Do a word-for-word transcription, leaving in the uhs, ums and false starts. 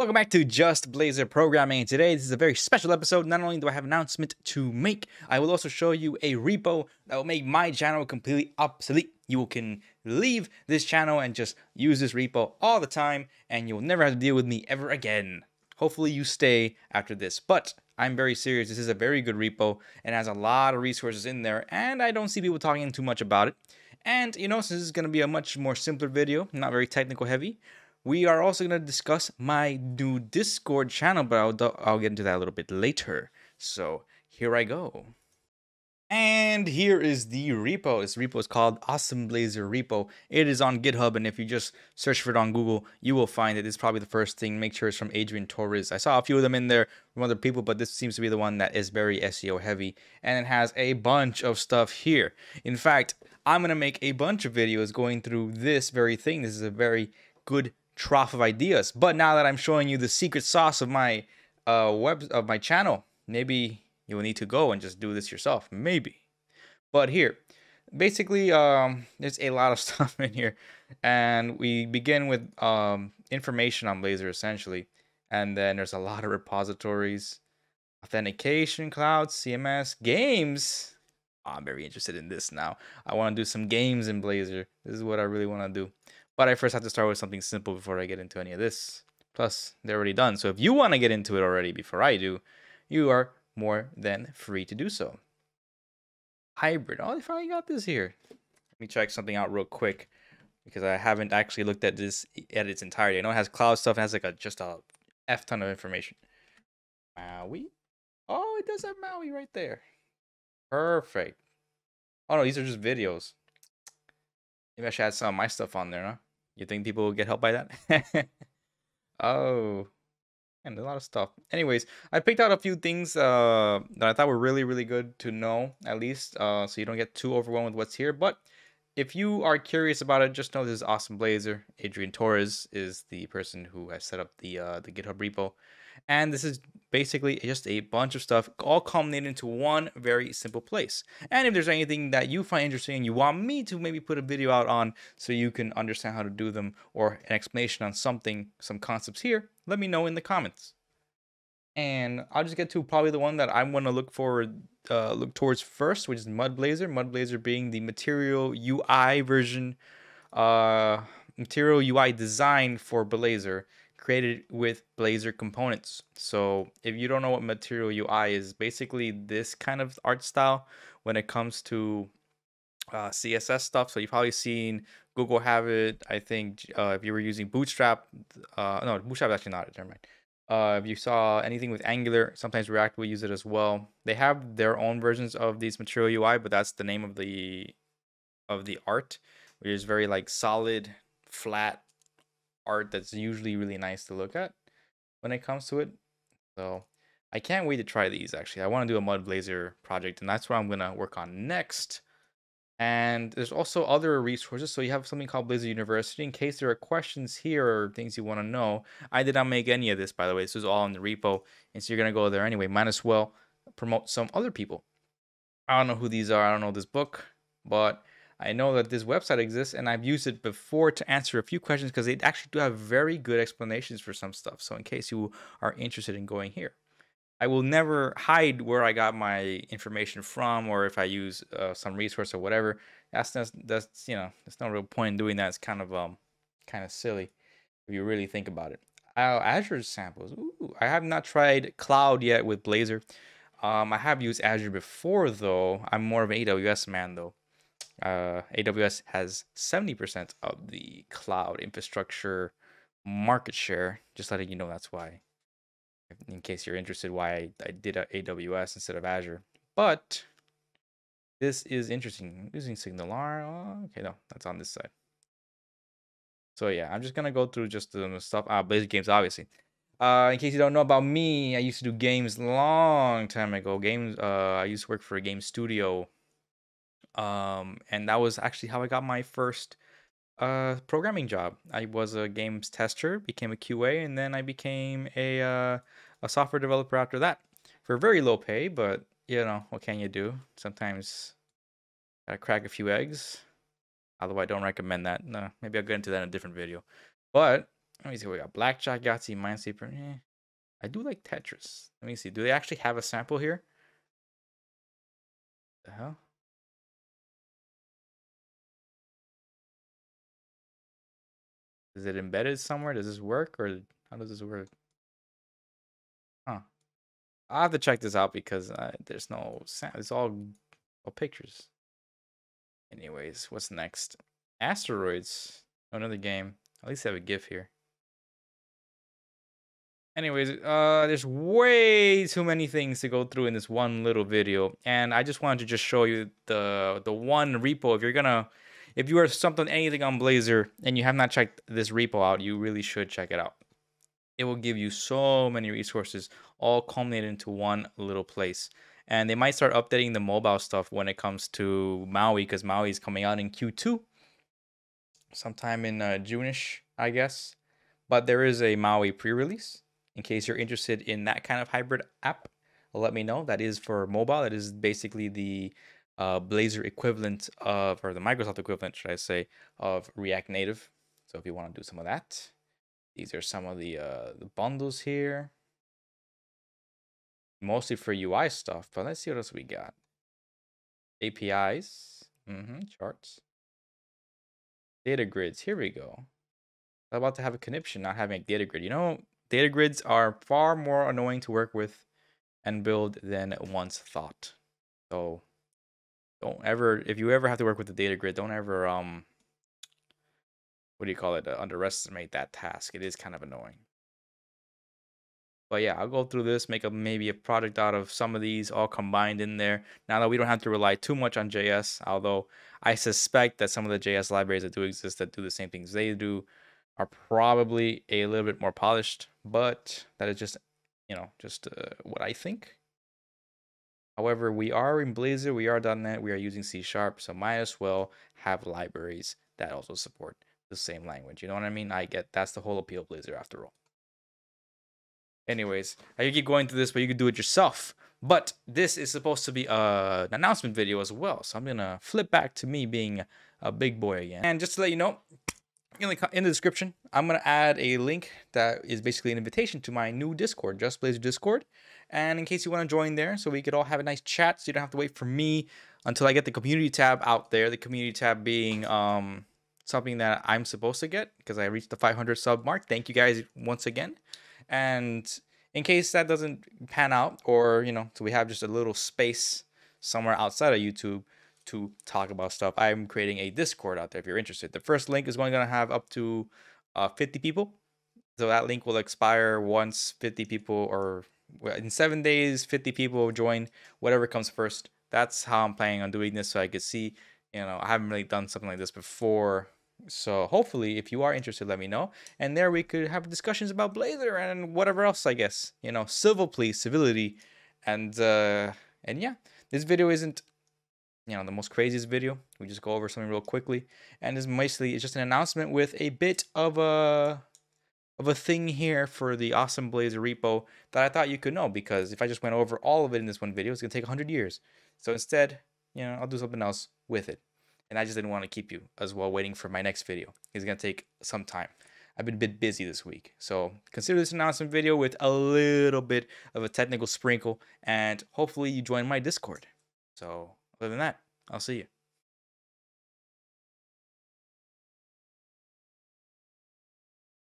Welcome back to Just Blazor Programming. Today, this is a very special episode. Not only do I have an announcement to make, I will also show you a repo that will make my channel completely obsolete. You can leave this channel and just use this repo all the time, and you'll never have to deal with me ever again. Hopefully you stay after this, but I'm very serious. This is a very good repo and has a lot of resources in there, and I don't see people talking too much about it. And you know, since this is gonna be a much more simpler video, not very technical heavy, we are also going to discuss my new Discord channel, but I'll, I'll get into that a little bit later. So here I go. And here is the repo. This repo is called Awesome-Blazor repo. It is on GitHub, and if you just search for it on Google, you will find it. It's probably the first thing. Make sure it's from Adrien Torris. I saw a few of them in there from other people, but this seems to be the one that is very S E O heavy, and it has a bunch of stuff here. In fact, I'm going to make a bunch of videos going through this very thing. This is a very good trough of ideas, but now that I'm showing you the secret sauce of my uh, web of my channel, maybe you will need to go and just do this yourself, maybe. But here, basically, um, there's a lot of stuff in here, and we begin with um, information on Blazor essentially, and then there's a lot of repositories, authentication, cloud, C M S, games. Oh, I'm very interested in this now. I want to do some games in Blazor. This is what I really want to do. But I first have to start with something simple before I get into any of this. Plus, they're already done. So if you want to get into it already before I do, you are more than free to do so. Hybrid. Oh, they finally got this here. Let me check something out real quick, because I haven't actually looked at this at its entirety. I know it has cloud stuff. It has like a just a F ton of information. Maui. Oh, it does have Maui right there. Perfect. Oh, no, these are just videos. Maybe I should add some of my stuff on there, huh? You think people will get help by that? Oh, and a lot of stuff. Anyways, I picked out a few things uh, that I thought were really, really good to know, at least, uh, so you don't get too overwhelmed with what's here. But if you are curious about it, just know this is Awesome-Blazor. Adrien Torris is the person who has set up the uh, the GitHub repo. And this is basically just a bunch of stuff all culminated into one very simple place. And if there's anything that you find interesting and you want me to maybe put a video out on so you can understand how to do them, or an explanation on something, some concepts here, let me know in the comments. And I'll just get to probably the one that I'm going to look forward, uh, look towards first, which is MudBlazor. MudBlazor being the Material U I version, uh, Material U I design for Blazor, created with Blazor components. So if you don't know what Material U I is, basically this kind of art style when it comes to uh, C S S stuff. So you've probably seen Google have it. I think uh, if you were using Bootstrap, uh, no, Bootstrap is actually not it, never mind. Uh, if you saw anything with Angular, sometimes React will use it as well. They have their own versions of these Material U I, but that's the name of the of the art, which is very like solid, flat art that's usually really nice to look at when it comes to it. So I can't wait to try these. Actually, I want to do a MudBlazor project, and that's what I'm gonna work on next. And there's also other resources. So you have something called Blazor University. In case there are questions here or things you want to know, I did not make any of this, by the way. This is all in the repo, and so you're gonna go there anyway. Might as well promote some other people. I don't know who these are. I don't know this book, but I know that this website exists, and I've used it before to answer a few questions, because they actually do have very good explanations for some stuff. So in case you are interested in going here, I will never hide where I got my information from, or if I use uh, some resource or whatever. That's, that's, that's, you know, there's no real point in doing that. It's kind of, um, kind of silly if you really think about it. Uh, Azure samples. Ooh, I have not tried cloud yet with Blazor. Um, I have used Azure before though. I'm more of an A W S man though. Uh, A W S has seventy percent of the cloud infrastructure market share. Just letting you know, that's why, in case you're interested, why I, I did a A W S instead of Azure. But this is interesting. I'm using SignalR. Okay, no, that's on this side. So yeah, I'm just going to go through just the stuff. Ah, Blazor games, obviously. Uh, in case you don't know about me, I used to do games long time ago. Games. Uh, I used to work for a game studio. Um, and that was actually how I got my first uh, programming job. I was a games tester, became a Q A, and then I became a, uh, a software developer after that for very low pay. But, you know, what can you do? Sometimes gotta crack a few eggs. Although I don't recommend that. No, maybe I'll get into that in a different video. But Let me see what we got. Blackjack, Yahtzee, Minesweeper. Eh. I do like Tetris. Let me see. Do they actually have a sample here? The hell? Is it embedded somewhere? Does this work, or how does this work? Huh. I'll have to check this out because uh, there's no sound. It's all, all pictures. Anyways, what's next? Asteroids. Another game. At least I have a GIF here. Anyways, uh, there's way too many things to go through in this one little video. And I just wanted to just show you the the one repo. If you're gonna, if you are something, anything on Blazor and you have not checked this repo out, you really should check it out. It will give you so many resources, all culminated into one little place. And they might start updating the mobile stuff when it comes to Maui, because Maui is coming out in Q two. Sometime in uh, June-ish, I guess. But there is a Maui pre-release. In case you're interested in that kind of hybrid app, let me know. That is for mobile. That is basically the uh, Blazor equivalent of, or the Microsoft equivalent, should I say, of React Native. So if you want to do some of that, these are some of the, uh, the bundles here. Mostly for U I stuff, but let's see what else we got. A P Is, mm-hmm, charts. Data grids, here we go. I'm about to have a conniption not having a data grid. You know, data grids are far more annoying to work with and build than once thought. So don't ever, if you ever have to work with the data grid, don't ever, um, what do you call it, uh, underestimate that task. It is kind of annoying. But yeah, I'll go through this, make a, maybe a product out of some of these all combined in there. Now that we don't have to rely too much on J S, although I suspect that some of the J S libraries that do exist that do the same things they do are probably a little bit more polished, but that is just, you know, just uh, what I think. However, we are in Blazor, we are dot net, we are using C sharp, so might as well have libraries that also support the same language. You know what I mean? I get that's the whole appeal of Blazor after all. Anyways, I could keep going through this, but you could do it yourself. But this is supposed to be a, an announcement video as well. So I'm going to flip back to me being a big boy again. And just to let you know, in the, in the description, I'm going to add a link that is basically an invitation to my new Discord, Just Blazor Discord. And in case you want to join there, so we could all have a nice chat, so you don't have to wait for me until I get the community tab out there. The community tab being... Um, something that I'm supposed to get because I reached the five hundred sub mark. Thank you guys once again. And in case that doesn't pan out, or, you know, so we have just a little space somewhere outside of YouTube to talk about stuff, I'm creating a Discord out there if you're interested. The first link is only going to have up to uh, fifty people. So that link will expire once fifty people, or in seven days, fifty people join, whatever comes first. That's how I'm planning on doing this, so I could see, you know, I haven't really done something like this before. So hopefully, if you are interested, let me know. And there we could have discussions about Blazor and whatever else, I guess. You know, civil please, civility. And, uh, and yeah, this video isn't, you know, the most craziest video. We just go over something real quickly. And it's mostly, it's just an announcement with a bit of a, of a thing here for the awesome Blazor repo that I thought you could know. Because if I just went over all of it in this one video, it's going to take one hundred years. So instead, you know, I'll do something else with it. And I just didn't want to keep you as well waiting for my next video. It's going to take some time. I've been a bit busy this week. So consider this an awesome video with a little bit of a technical sprinkle. And hopefully you join my Discord. So other than that, I'll see you.